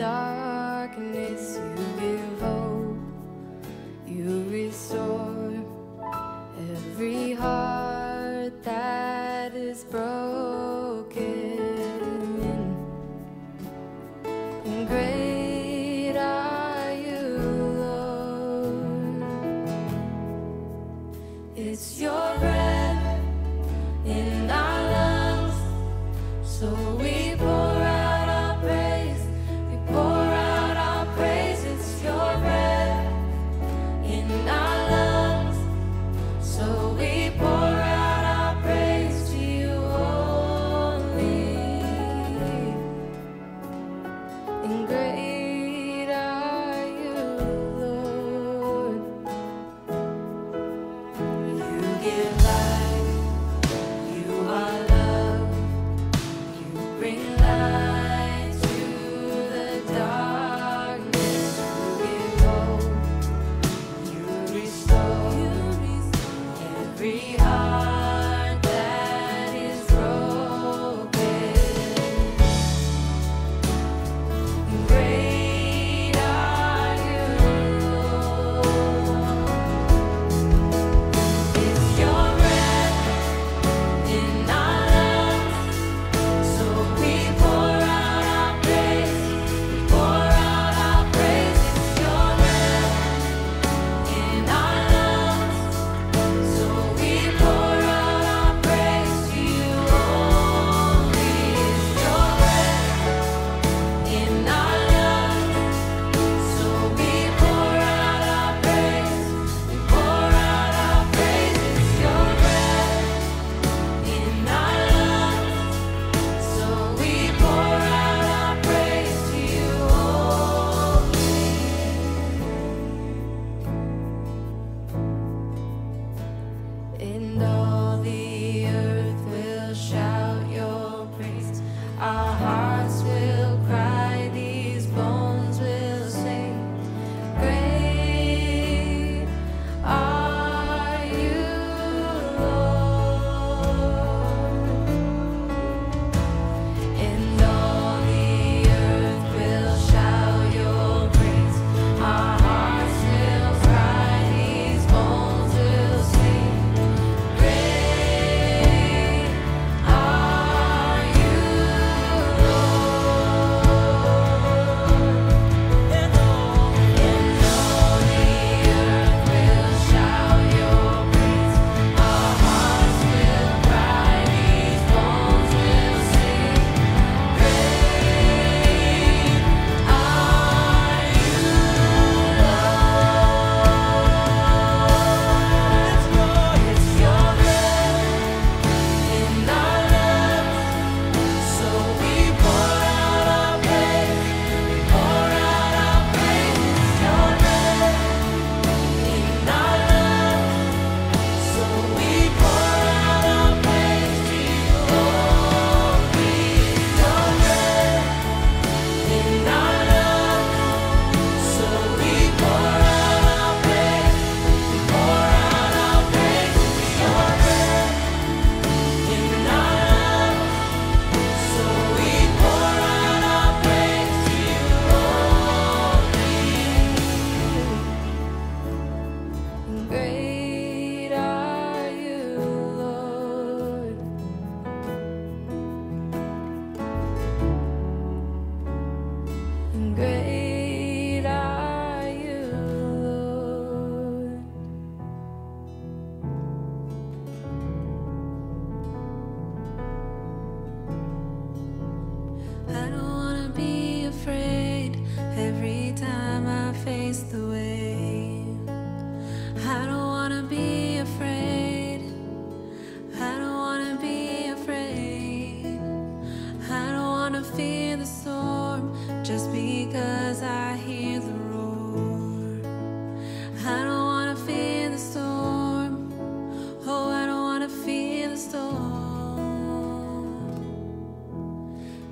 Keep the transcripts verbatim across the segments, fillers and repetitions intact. darkness, you give hope, you restore every heart that is broken. And great are you, Lord. It's your breath in our lungs, so we pour.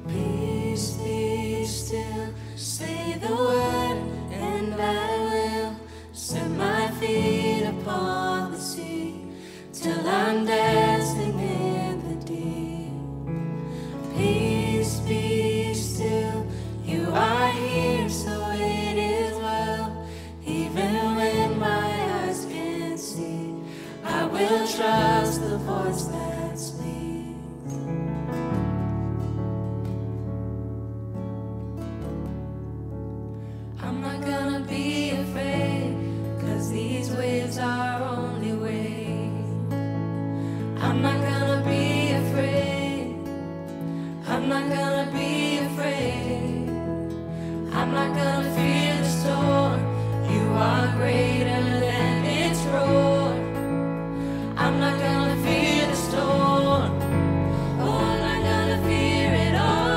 Peace, be still, you are here. I'm not gonna be afraid, 'cause these waves are only waves. I'm not gonna be afraid. I'm not gonna be afraid. I'm not gonna fear the storm. You are greater than its roar. I'm not gonna fear the storm. Oh, I'm not gonna fear it all.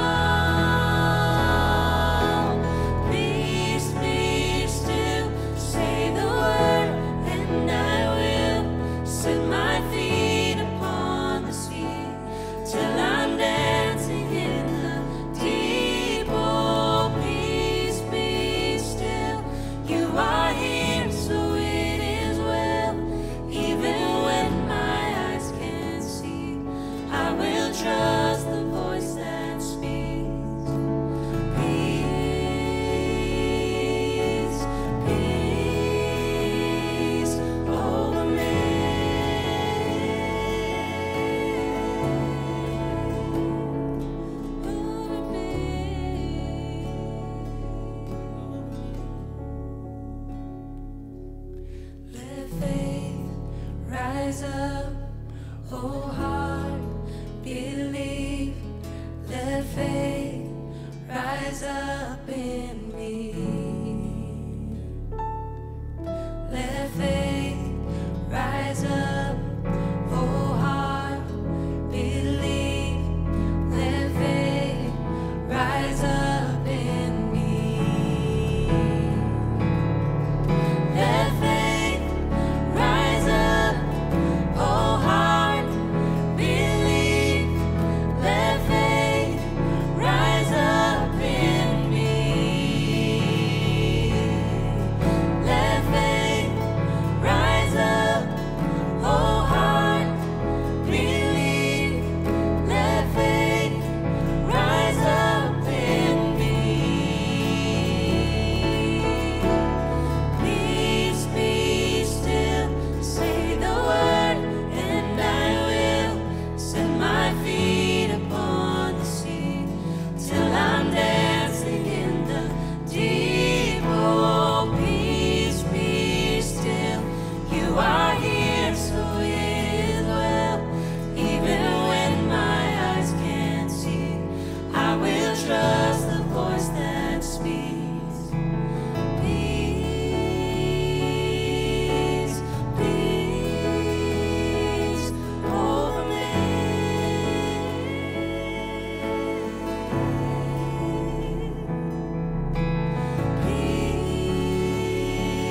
Please, please still say the word, and I will set my feet upon the sea till I'm dancing in the deep. Oh, please, please still, you are here, so it is well. Even when my eyes can't see, I will trust the voice that speaks. Peace, peace over me. Over me. Let faith rise up, oh heart, believe. Let faith rise up in me. Let faith rise up, oh heart, believe. Let faith rise up in me. Let faith rise up, oh heart, believe. Let faith rise up in me. Let faith rise up, oh heart, believe. Let faith rise up in me. Please be still, say the word, and I will set my feet upon the sea till I'm dancing in the deep. Oh, peace, be still, you are here, so it is well. Even when my eyes can't see, I will trust the voice that speaks. Peace, peace over me. Peace, peace over me. Let faith rise up, oh heart, believe.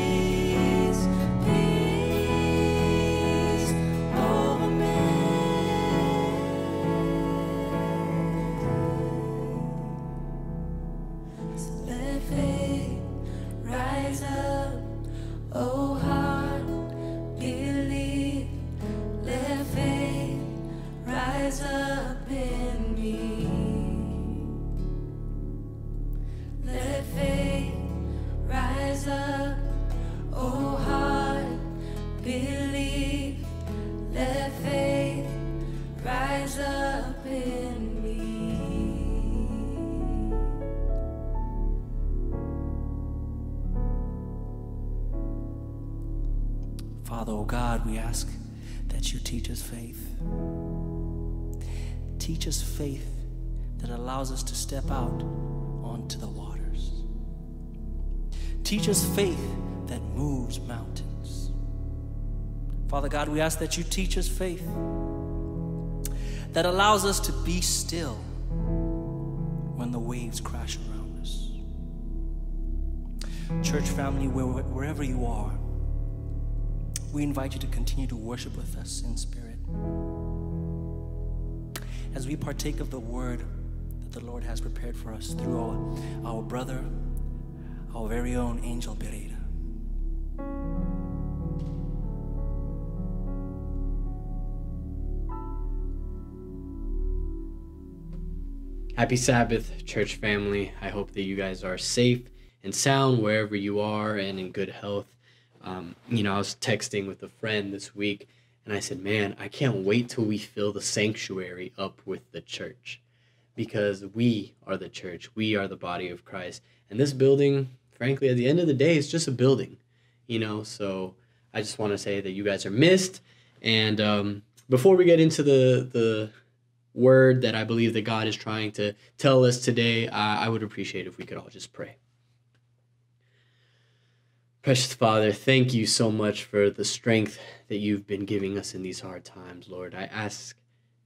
Let faith rise up in me. Let faith rise up, oh heart, believe. Let faith rise up in me. Father, O God, we ask that you teach us faith. Teach us faith that allows us to step out onto the waters. Teach us faith that moves mountains. Father God, we ask that you teach us faith that allows us to be still when the waves crash around us. Church family, where- wherever you are, we invite you to continue to worship with us in spirit as we partake of the word that the Lord has prepared for us through our, our brother, our very own Angel Pereira. Happy Sabbath, church family. I hope that you guys are safe and sound wherever you are and in good health. Um, you know, I was texting with a friend this week and I said, man, I can't wait till we fill the sanctuary up with the church, because we are the church. We are the body of Christ. And this building, frankly, at the end of the day, it's just a building, you know. So I just want to say that you guys are missed. And um, before we get into the the word that I believe that God is trying to tell us today, I, I would appreciate if we could all just pray. Precious Father, thank you so much for the strength that you've been giving us in these hard times, Lord. I ask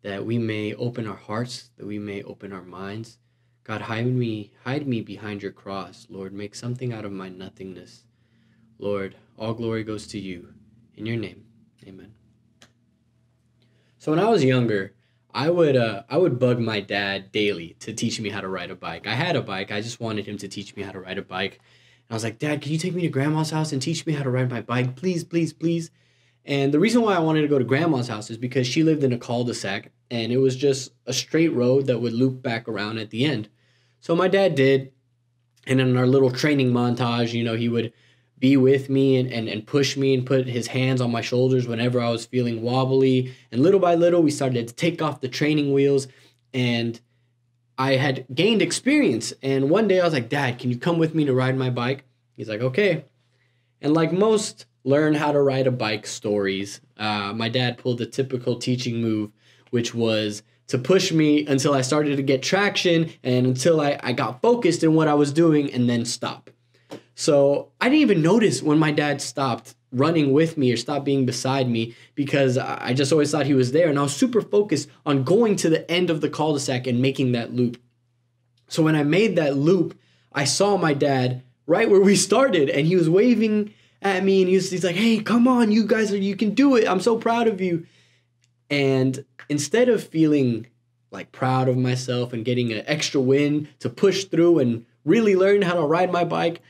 that we may open our hearts, that we may open our minds. God, hide me, hide me behind your cross, Lord. Make something out of my nothingness. Lord, all glory goes to you. In your name, amen. So when I was younger, I would uh, I would bug my dad daily to teach me how to ride a bike. I had a bike. I just wanted him to teach me how to ride a bike. And I was like, Dad, can you take me to Grandma's house and teach me how to ride my bike? Please, please, please. And the reason why I wanted to go to Grandma's house is because she lived in a cul-de-sac, and it was just a straight road that would loop back around at the end. So my dad did. And in our little training montage, you know, he would be with me and, and, and push me and put his hands on my shoulders whenever I was feeling wobbly. And little by little, we started to take off the training wheels, and I had gained experience. And one day I was like, Dad, can you come with me to ride my bike? He's like, okay. And like most learn how to ride a bike stories, uh, my dad pulled the typical teaching move, which was to push me until I started to get traction and until I, I got focused in what I was doing, and then stop. So I didn't even notice when my dad stopped running with me or stopped being beside me, because I just always thought he was there. And I was super focused on going to the end of the cul-de-sac and making that loop. So when I made that loop, I saw my dad right where we started, and he was waving at me, and he was, he's like, hey, come on, you guys, are, you can do it. I'm so proud of you. And instead of feeling like proud of myself and getting an extra win to push through and really learn how to ride my bike,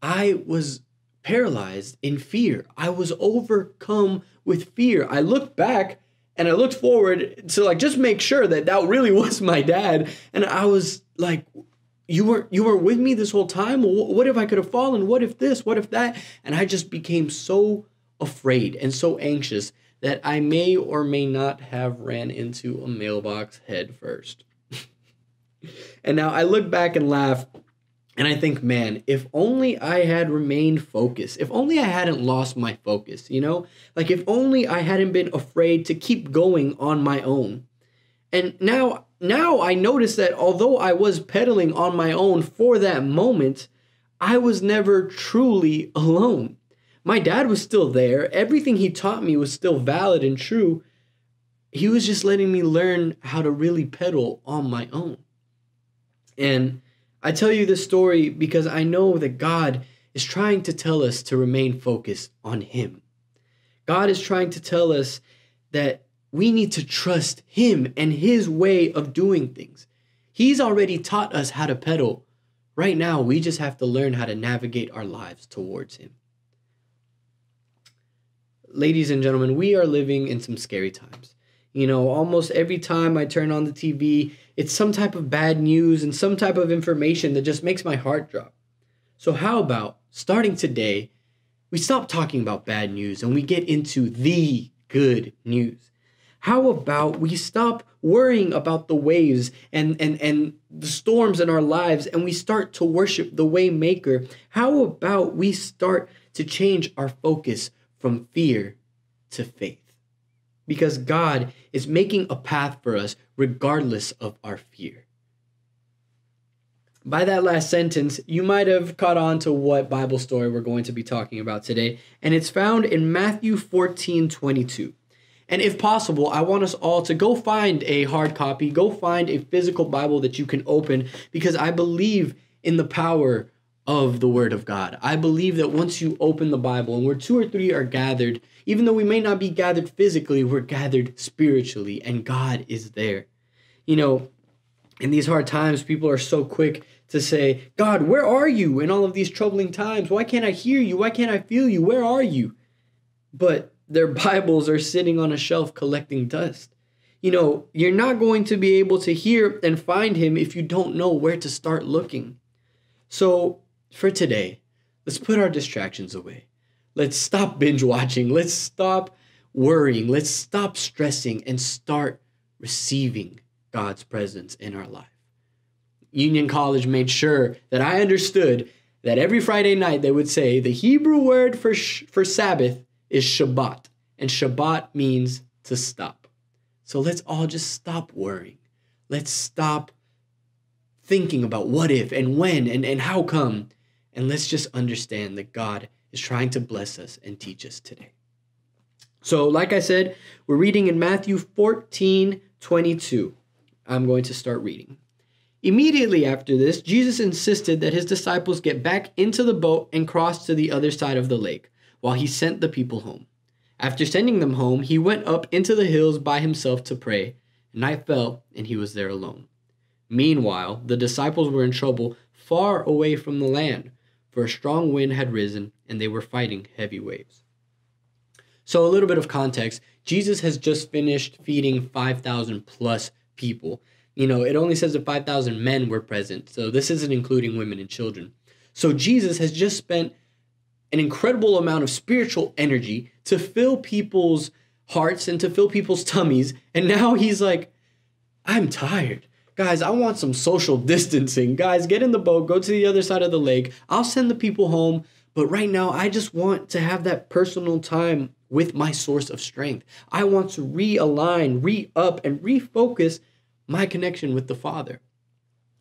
I was paralyzed in fear. I was overcome with fear. I looked back and I looked forward to like just make sure that that really was my dad. And I was like, you weren't, you were with me this whole time? What if I could have fallen? What if this? What if that? And I just became so afraid and so anxious that I may or may not have ran into a mailbox head first. And now I look back and laugh, and I think, man, if only I had remained focused, if only I hadn't lost my focus, you know, like if only I hadn't been afraid to keep going on my own. And now, now I notice that although I was pedaling on my own for that moment, I was never truly alone. My dad was still there. Everything he taught me was still valid and true. He was just letting me learn how to really pedal on my own. And I tell you this story because I know that God is trying to tell us to remain focused on Him. God is trying to tell us that we need to trust Him and His way of doing things. He's already taught us how to pedal. Right now, we just have to learn how to navigate our lives towards Him. Ladies and gentlemen, we are living in some scary times. You know, almost every time I turn on the T V, it's some type of bad news and some type of information that just makes my heart drop. So how about, starting today, we stop talking about bad news and we get into the good news? How about we stop worrying about the waves and, and, and the storms in our lives, and we start to worship the way maker? How about we start to change our focus from fear to faith? Because God is making a path for us regardless of our fear. By that last sentence, you might have caught on to what Bible story we're going to be talking about today. And it's found in Matthew fourteen twenty-two. And if possible, I want us all to go find a hard copy, go find a physical Bible that you can open, because I believe in the power of the Word of God. I believe that once you open the Bible and where two or three are gathered, even though we may not be gathered physically, we're gathered spiritually, and God is there. You know, in these hard times, people are so quick to say, God, where are you in all of these troubling times? Why can't I hear you? Why can't I feel you? Where are you? But their Bibles are sitting on a shelf collecting dust. You know, you're not going to be able to hear and find Him if you don't know where to start looking. So, for today, let's put our distractions away. Let's stop binge watching. Let's stop worrying. Let's stop stressing and start receiving God's presence in our life. Union College made sure that I understood that every Friday night they would say the Hebrew word for sh for Sabbath is Shabbat, and Shabbat means to stop. So let's all just stop worrying. Let's stop thinking about what if and when and, and how come, and let's just understand that God is trying to bless us and teach us today. So like I said, we're reading in Matthew fourteen, twenty-two. I'm going to start reading. Immediately after this, Jesus insisted that his disciples get back into the boat and cross to the other side of the lake, while he sent the people home. After sending them home, he went up into the hills by himself to pray. Night fell, and he was there alone. Meanwhile, the disciples were in trouble far away from the land, for a strong wind had risen, and they were fighting heavy waves. So a little bit of context. Jesus has just finished feeding five thousand plus people. You know, it only says that five thousand men were present, so this isn't including women and children. So Jesus has just spent an incredible amount of spiritual energy to fill people's hearts and to fill people's tummies, and now he's like, I'm tired. Guys, I want some social distancing. Guys, get in the boat, go to the other side of the lake. I'll send the people home, but right now I just want to have that personal time with my source of strength. I want to realign, re-up, and refocus my connection with the Father.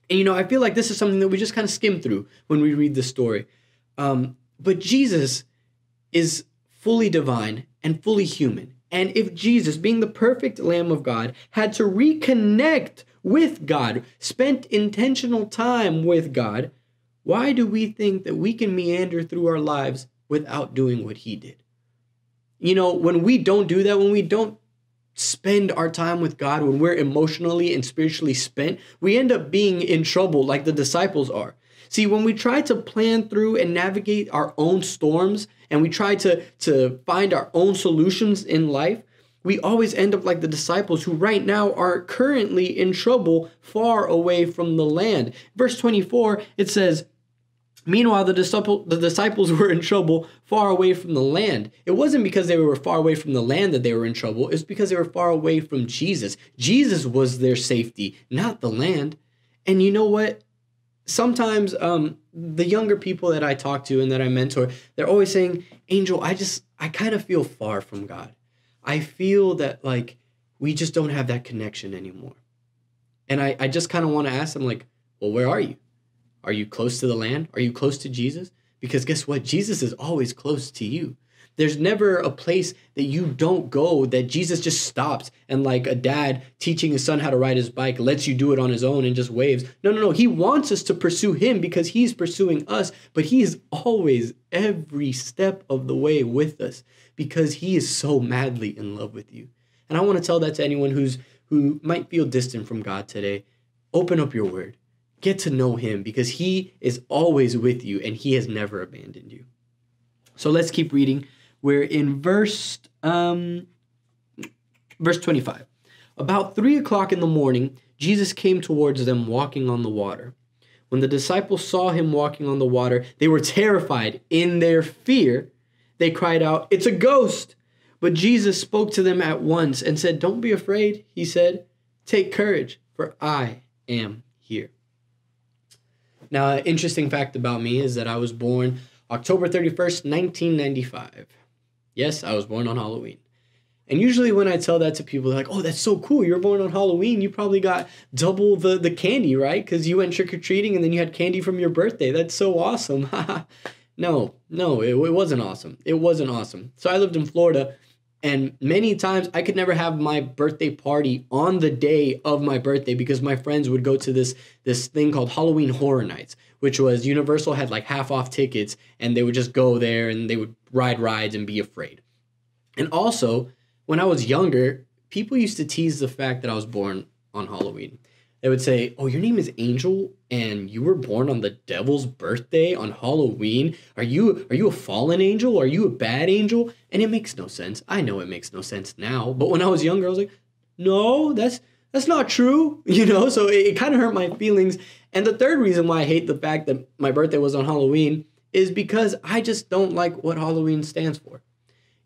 And you know, I feel like this is something that we just kind of skim through when we read this story. Um, but Jesus is fully divine and fully human. And if Jesus, being the perfect Lamb of God, had to reconnect with God, spent intentional time with God, why do we think that we can meander through our lives without doing what he did? You know, when we don't do that, when we don't spend our time with God, when we're emotionally and spiritually spent, we end up being in trouble like the disciples are. See, when we try to plan through and navigate our own storms, and we try to, to find our own solutions in life, we always end up like the disciples who right now are currently in trouble far away from the land. Verse twenty-four, it says, Meanwhile, the, disciple, the disciples were in trouble far away from the land. It wasn't because they were far away from the land that they were in trouble. It's because they were far away from Jesus. Jesus was their safety, not the land. And you know what? Sometimes um, the younger people that I talk to and that I mentor, they're always saying, Angel, I just, I kind of feel far from God. I feel that like we just don't have that connection anymore. And I, I just kind of want to ask them like, well, where are you? Are you close to the land? Are you close to Jesus? Because guess what? Jesus is always close to you. There's never a place that you don't go that Jesus just stops and like a dad teaching his son how to ride his bike lets you do it on his own and just waves. No, no, no. He wants us to pursue him because he's pursuing us, but he is always every step of the way with us because he is so madly in love with you. And I want to tell that to anyone who's who might feel distant from God today. Open up your word. Get to know him because he is always with you and he has never abandoned you. So let's keep reading. We're in verse um, verse twenty-five. About three o'clock in the morning, Jesus came towards them walking on the water. When the disciples saw him walking on the water, they were terrified. In their fear, they cried out, "It's a ghost!" But Jesus spoke to them at once and said, "Don't be afraid," he said. "Take courage, for I am here." Now, an interesting fact about me is that I was born October thirty-first, nineteen ninety-five. Yes, I was born on Halloween. And usually when I tell that to people, they're like, oh, that's so cool. You were born on Halloween. You probably got double the, the candy, right? Because you went trick-or-treating and then you had candy from your birthday. That's so awesome. no, no, it, it wasn't awesome. It wasn't awesome. So I lived in Florida, and many times I could never have my birthday party on the day of my birthday because my friends would go to this, this thing called Halloween Horror Nights, which was Universal had like half off tickets and they would just go there and they would ride rides and be afraid. And also, when I was younger, people used to tease the fact that I was born on Halloween. They would say, oh, your name is Angel and you were born on the devil's birthday on Halloween. Are you are you a fallen angel? Are you a bad angel? And it makes no sense. I know it makes no sense now. But when I was younger, I was like, no, that's that's not true. You know, so it, it kind of hurt my feelings. And the third reason why I hate the fact that my birthday was on Halloween is because I just don't like what Halloween stands for.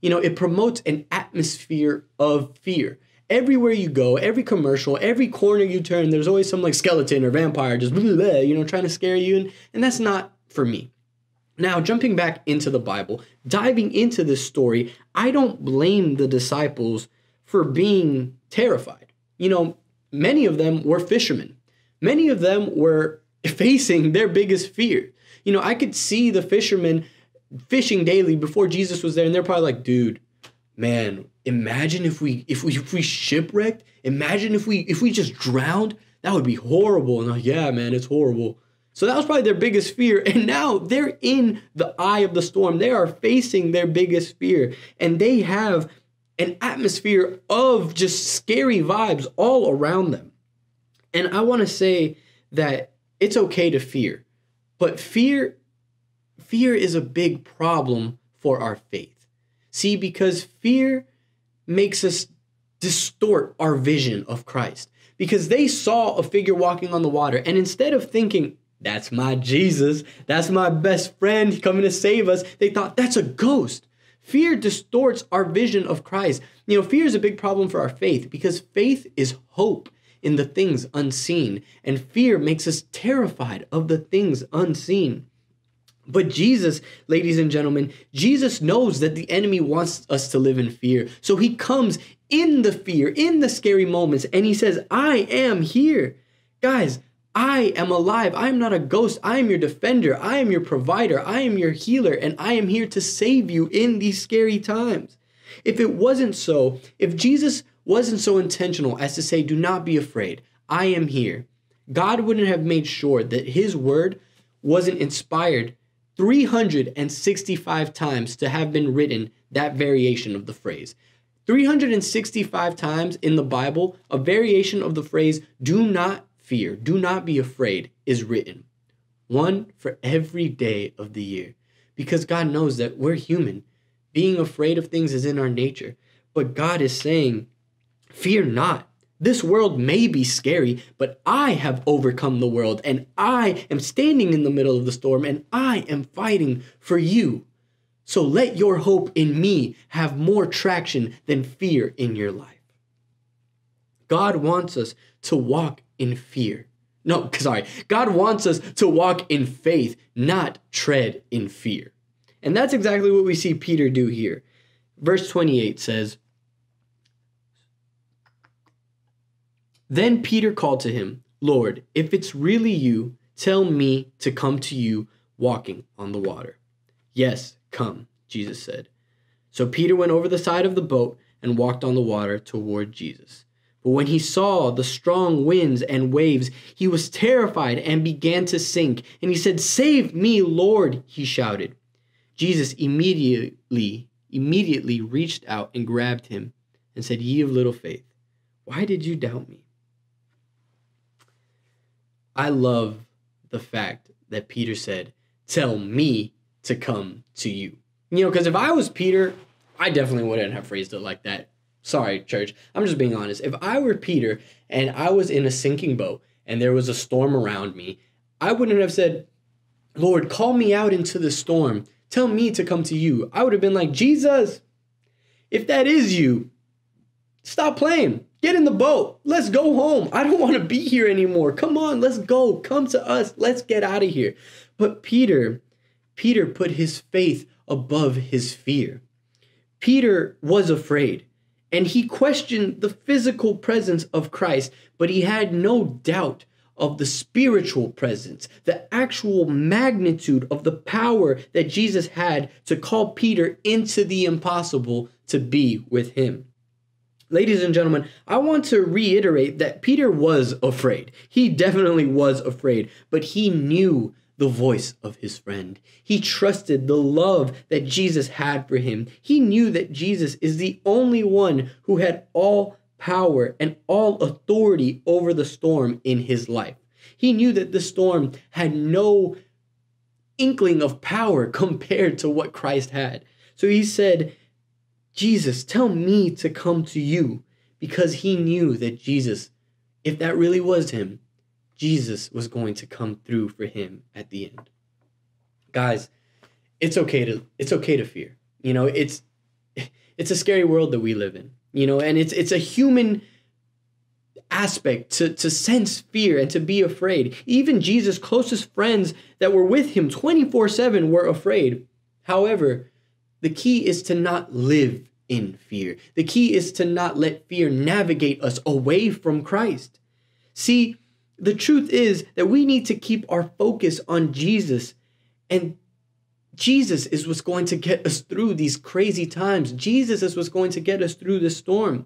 You know, it promotes an atmosphere of fear. Everywhere you go, every commercial, every corner you turn, there's always some like skeleton or vampire just, blah, blah, you know, trying to scare you. And, and that's not for me. Now, jumping back into the Bible, diving into this story, I don't blame the disciples for being terrified. You know, many of them were fishermen. Many of them were facing their biggest fear. You know, I could see the fishermen fishing daily before Jesus was there, and they're probably like, dude, man, imagine if we if we if we shipwrecked, imagine if we if we just drowned, that would be horrible. And like, yeah, man, it's horrible. So that was probably their biggest fear. And now they're in the eye of the storm. They are facing their biggest fear. And they have an atmosphere of just scary vibes all around them. And I want to say that it's okay to fear. But fear, fear is a big problem for our faith. See, because fear makes us distort our vision of Christ. Because they saw a figure walking on the water. And instead of thinking, that's my Jesus, that's my best friend coming to save us, they thought, that's a ghost. Fear distorts our vision of Christ. You know, fear is a big problem for our faith because faith is hope in the things unseen. And fear makes us terrified of the things unseen. But Jesus, ladies and gentlemen, Jesus knows that the enemy wants us to live in fear. So he comes in the fear, in the scary moments, and he says, I am here. Guys, I am alive. I am not a ghost. I am your defender. I am your provider. I am your healer. And I am here to save you in these scary times. If it wasn't so, if Jesus wasn't so intentional as to say, do not be afraid, I am here, God wouldn't have made sure that his word wasn't inspired three hundred sixty-five times to have been written that variation of the phrase. three hundred sixty-five times in the Bible, a variation of the phrase, do not fear, do not be afraid, is written. One for every day of the year. Because God knows that we're human. Being afraid of things is in our nature. But God is saying, fear not. This world may be scary, but I have overcome the world, and I am standing in the middle of the storm, and I am fighting for you. So let your hope in me have more traction than fear in your life. God wants us to walk in fear. No, sorry. God wants us to walk in faith, not tread in fear. And that's exactly what we see Peter do here. Verse twenty-eight says, then Peter called to him, Lord, if it's really you, tell me to come to you walking on the water. Yes, come, Jesus said. So Peter went over the side of the boat and walked on the water toward Jesus. But when he saw the strong winds and waves, he was terrified and began to sink. And he said, save me, Lord, he shouted. Jesus immediately, immediately reached out and grabbed him and said, ye of little faith, why did you doubt me? I love the fact that Peter said, tell me to come to you. You know, because if I was Peter, I definitely wouldn't have phrased it like that. Sorry, church, I'm just being honest. If I were Peter and I was in a sinking boat and there was a storm around me, I wouldn't have said, Lord, call me out into the storm. Tell me to come to you. I would have been like, Jesus, if that is you, stop playing. Get in the boat. Let's go home. I don't want to be here anymore. Come on, let's go. Come to us. Let's get out of here. But Peter, Peter put his faith above his fear. Peter was afraid. And he questioned the physical presence of Christ, but he had no doubt of the spiritual presence, the actual magnitude of the power that Jesus had to call Peter into the impossible to be with him. Ladies and gentlemen, I want to reiterate that Peter was afraid. He definitely was afraid, but he knew the voice of his friend. He trusted the love that Jesus had for him. He knew that Jesus is the only one who had all power and all authority over the storm in his life. He knew that the storm had no inkling of power compared to what Christ had. So he said, Jesus, tell me to come to you, because he knew that Jesus, if that really was him, Jesus was going to come through for him at the end. Guys, it's okay to it's okay to fear. You know, it's it's a scary world that we live in. You know, and it's it's a human aspect to, to sense fear and to be afraid. Even Jesus' closest friends that were with him twenty-four seven were afraid. However, the key is to not live in fear. The key is to not let fear navigate us away from Christ. See, the truth is that we need to keep our focus on Jesus, and Jesus is what's going to get us through these crazy times. Jesus is what's going to get us through the storm.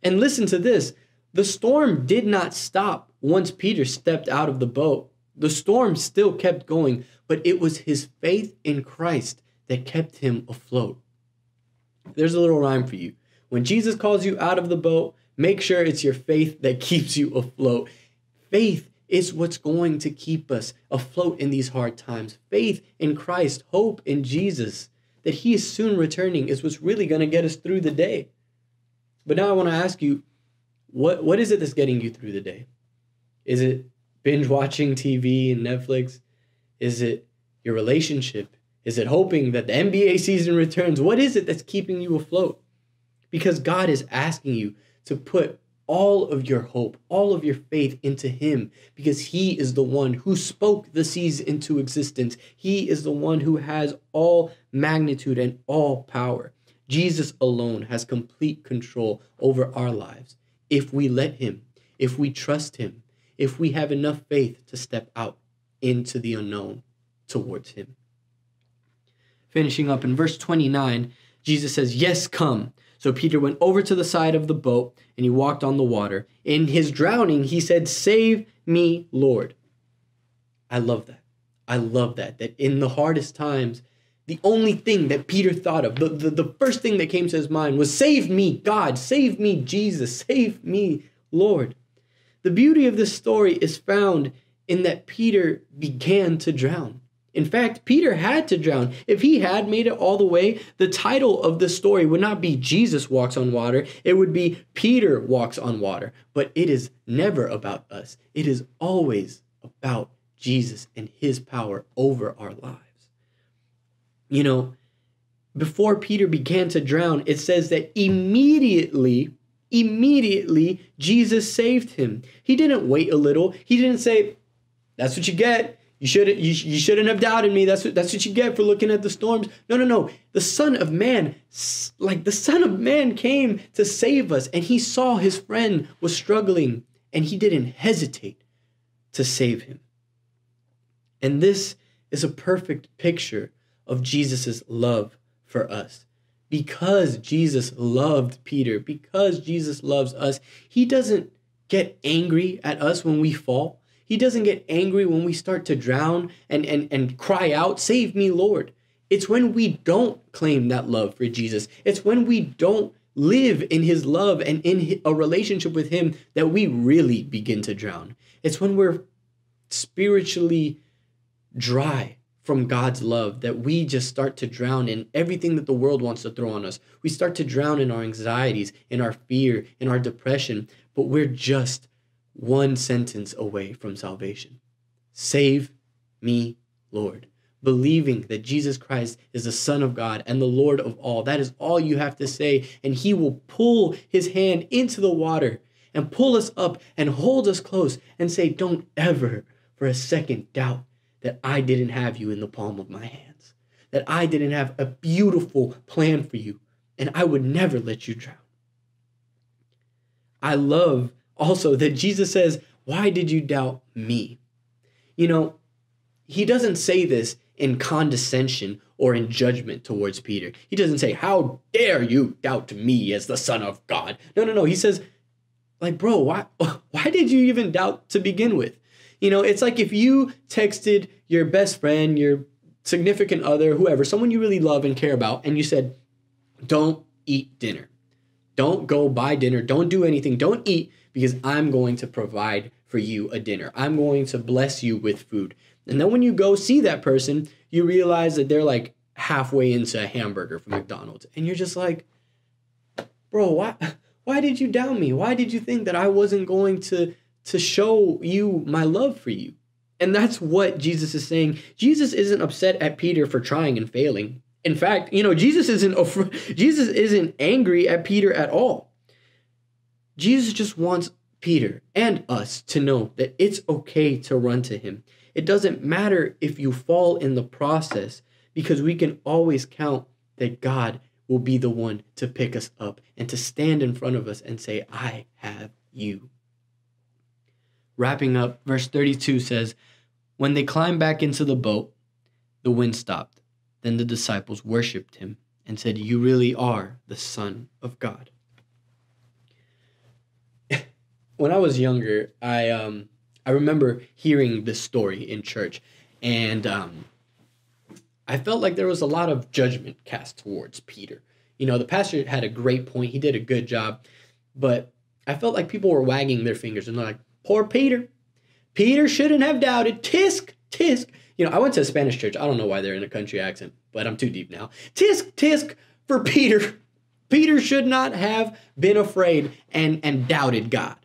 And listen to this. The storm did not stop once Peter stepped out of the boat. The storm still kept going, but it was his faith in Christ that kept him afloat. There's a little rhyme for you. When Jesus calls you out of the boat, make sure it's your faith that keeps you afloat. Faith is what's going to keep us afloat in these hard times. Faith in Christ, hope in Jesus, that he is soon returning, is what's really going to get us through the day. But now I want to ask you, what, what is it that's getting you through the day? Is it binge watching T V and Netflix? Is it your relationship? Is it hoping that the N B A season returns? What is it that's keeping you afloat? Because God is asking you to put all of your hope, all of your faith into him, because he is the one who spoke the seas into existence. He is the one who has all magnitude and all power. Jesus alone has complete control over our lives if we let him, if we trust him, if we have enough faith to step out into the unknown towards him. Finishing up in verse twenty-nine, Jesus says, "Yes, come." So Peter went over to the side of the boat and he walked on the water. In his drowning, he said, "Save me, Lord." I love that. I love that, that in the hardest times, the only thing that Peter thought of, the, the, the first thing that came to his mind was, save me, God, save me, Jesus, save me, Lord. The beauty of this story is found in that Peter began to drown. In fact, Peter had to drown. If he had made it all the way, the title of the story would not be Jesus Walks on Water. It would be Peter Walks on Water. But it is never about us. It is always about Jesus and his power over our lives. You know, before Peter began to drown, it says that immediately, immediately, Jesus saved him. He didn't wait a little. He didn't say, that's what you get. You shouldn't, you, you shouldn't have doubted me. That's what, that's what you get for looking at the storms. No, no, no. The Son of Man, like the Son of Man came to save us, and he saw his friend was struggling, and he didn't hesitate to save him. And this is a perfect picture of Jesus's love for us. Because Jesus loved Peter, because Jesus loves us, he doesn't get angry at us when we fall. He doesn't get angry when we start to drown and, and, and cry out, save me, Lord. It's when we don't claim that love for Jesus. It's when we don't live in his love and in a relationship with him that we really begin to drown. It's when we're spiritually dry from God's love that we just start to drown in everything that the world wants to throw on us. We start to drown in our anxieties, in our fear, in our depression, but we're just one sentence away from salvation. Save me, Lord. Believing that Jesus Christ is the Son of God and the Lord of all. That is all you have to say. And he will pull his hand into the water and pull us up and hold us close and say, don't ever for a second doubt that I didn't have you in the palm of my hands. That I didn't have a beautiful plan for you. And I would never let you drown. I love also that Jesus says, why did you doubt me? You know, he doesn't say this in condescension or in judgment towards Peter. He doesn't say, how dare you doubt me as the Son of God? No, no, no. He says, like, bro, why, why did you even doubt to begin with? You know, it's like if you texted your best friend, your significant other, whoever, someone you really love and care about, and you said, don't eat dinner. Don't go buy dinner. Don't do anything. Don't eat. Because I'm going to provide for you a dinner. I'm going to bless you with food. And then when you go see that person, you realize that they're like halfway into a hamburger from McDonald's. And you're just like, bro, why, why did you doubt me? Why did you think that I wasn't going to, to show you my love for you? And that's what Jesus is saying. Jesus isn't upset at Peter for trying and failing. In fact, you know, Jesus isn't, Jesus isn't angry at Peter at all. Jesus just wants Peter and us to know that it's okay to run to him. It doesn't matter if you fall in the process, because we can always count that God will be the one to pick us up and to stand in front of us and say, I have you. Wrapping up, verse thirty-two says, when they climbed back into the boat, the wind stopped. Then the disciples worshipped him and said, you really are the Son of God. When I was younger, I um, I remember hearing this story in church, and um, I felt like there was a lot of judgment cast towards Peter. You know, the pastor had a great point. He did a good job, but I felt like people were wagging their fingers and they're like, poor Peter. Peter shouldn't have doubted. Tisk, tisk. You know, I went to a Spanish church. I don't know why they're in a country accent, but I'm too deep now. Tisk, tisk for Peter. Peter should not have been afraid and, and doubted God.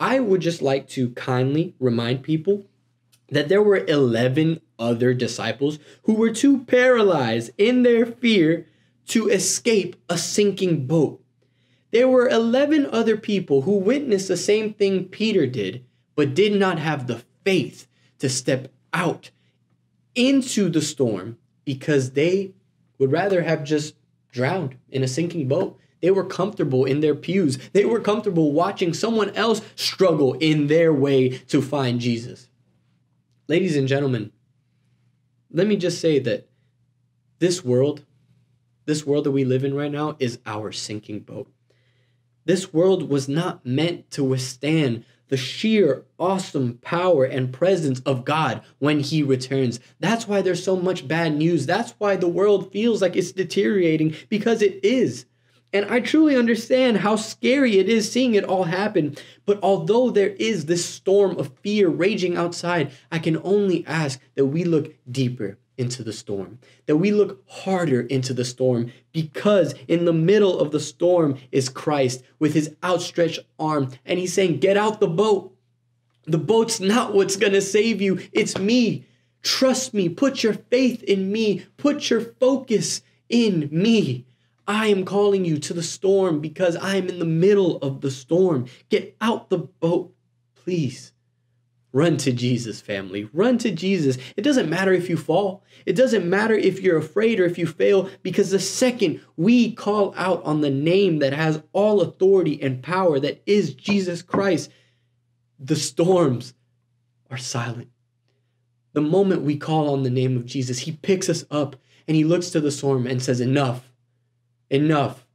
I would just like to kindly remind people that there were eleven other disciples who were too paralyzed in their fear to escape a sinking boat. There were eleven other people who witnessed the same thing Peter did, but did not have the faith to step out into the storm because they would rather have just drowned in a sinking boat. They were comfortable in their pews. They were comfortable watching someone else struggle in their way to find Jesus. Ladies and gentlemen, let me just say that this world, this world that we live in right now is our sinking boat. This world was not meant to withstand the sheer awesome power and presence of God when he returns. That's why there's so much bad news. That's why the world feels like it's deteriorating, because it is. And I truly understand how scary it is seeing it all happen. But although there is this storm of fear raging outside, I can only ask that we look deeper into the storm, that we look harder into the storm, because in the middle of the storm is Christ with his outstretched arm. And he's saying, get out the boat. The boat's not what's going to save you. It's me. Trust me. Put your faith in me. Put your focus in me. I am calling you to the storm because I am in the middle of the storm. Get out the boat, please. Run to Jesus, family. Run to Jesus. It doesn't matter if you fall. It doesn't matter if you're afraid or if you fail, because the second we call out on the name that has all authority and power, that is Jesus Christ, the storms are silent. The moment we call on the name of Jesus, he picks us up and he looks to the storm and says, enough. Enough.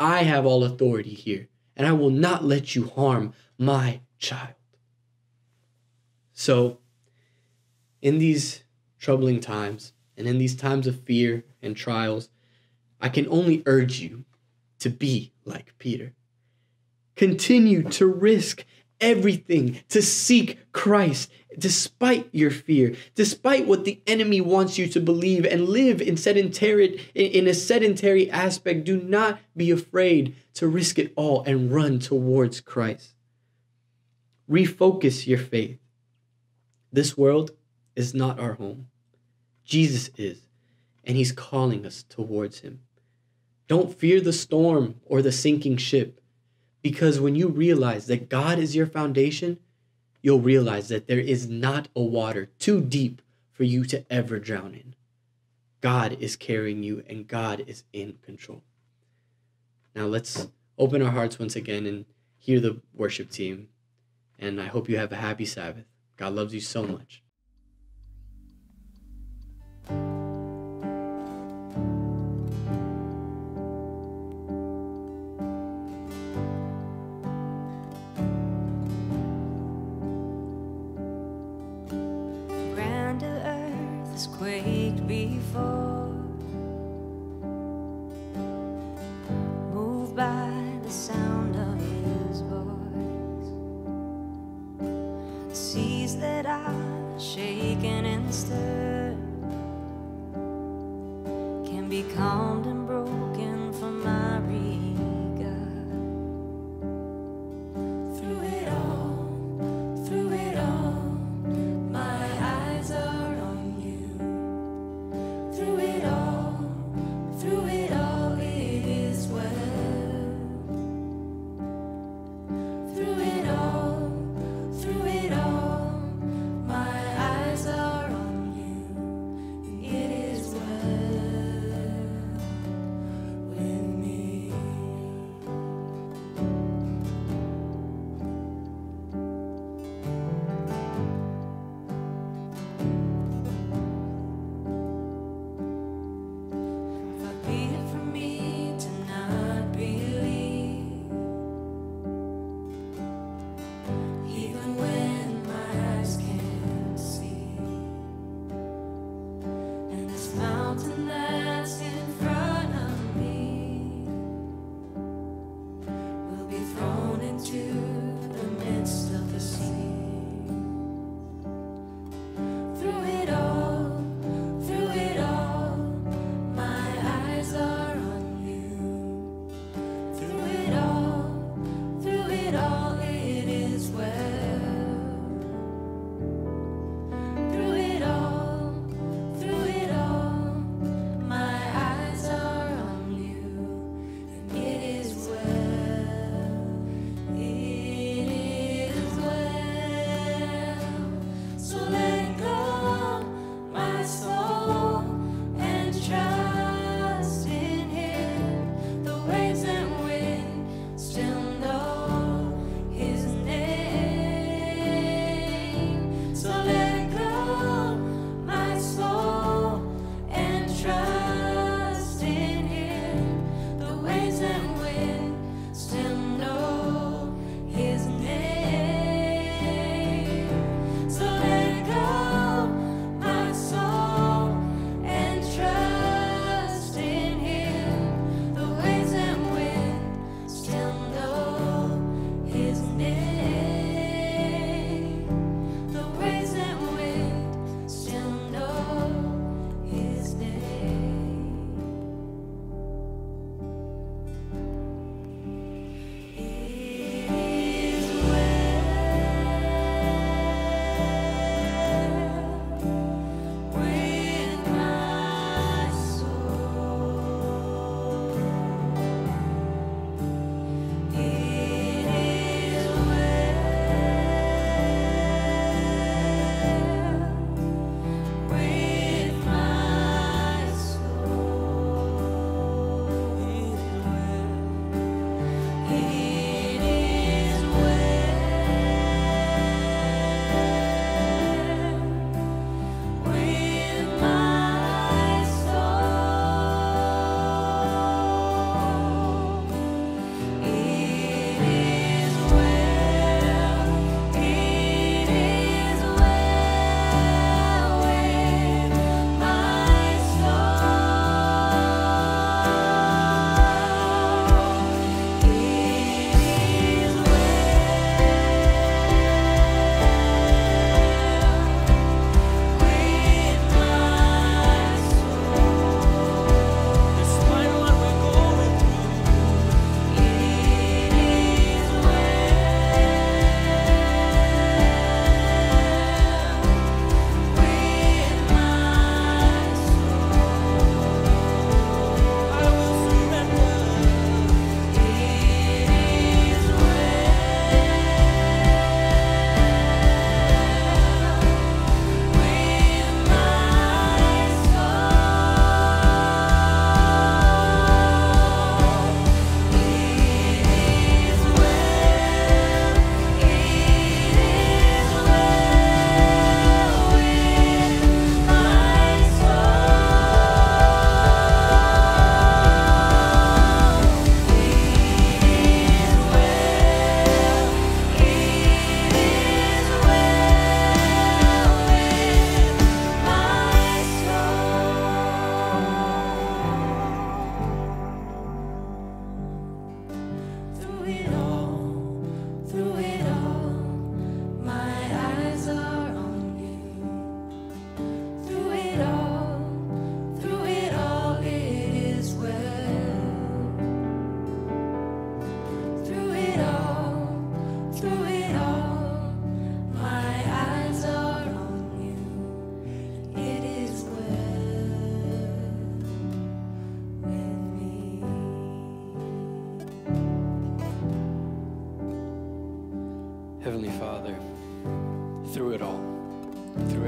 I have all authority here, and I will not let you harm my child. So, in these troubling times, and in these times of fear and trials, I can only urge you to be like Peter. Continue to risk everything, to seek Christ despite your fear, despite what the enemy wants you to believe, and live in sedentary, in a sedentary aspect. Do not be afraid to risk it all and run towards Christ. Refocus your faith. This world is not our home. Jesus is, and he's calling us towards him. Don't fear the storm or the sinking ship, because when you realize that God is your foundation, you'll realize that there is not a water too deep for you to ever drown in. God is carrying you, and God is in control. Now let's open our hearts once again and hear the worship team. And I hope you have a happy Sabbath. God loves you so much.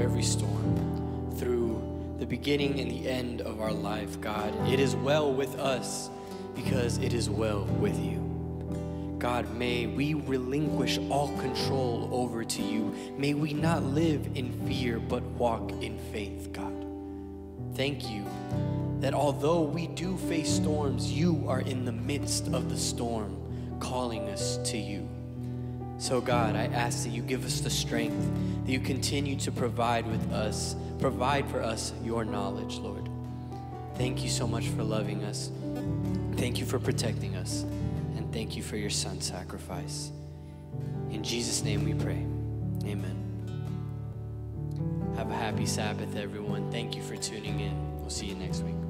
every storm, through the beginning and the end of our life, God. It is well with us because it is well with you. God, may we relinquish all control over to you. May we not live in fear, but walk in faith, God. Thank you that although we do face storms, you are in the midst of the storm, calling us to you. So God, I ask that you give us the strength, that you continue to provide with us, provide for us your knowledge, Lord. Thank you so much for loving us. Thank you for protecting us. And thank you for your son's sacrifice. In Jesus' name we pray, amen. Have a happy Sabbath, everyone. Thank you for tuning in. We'll see you next week.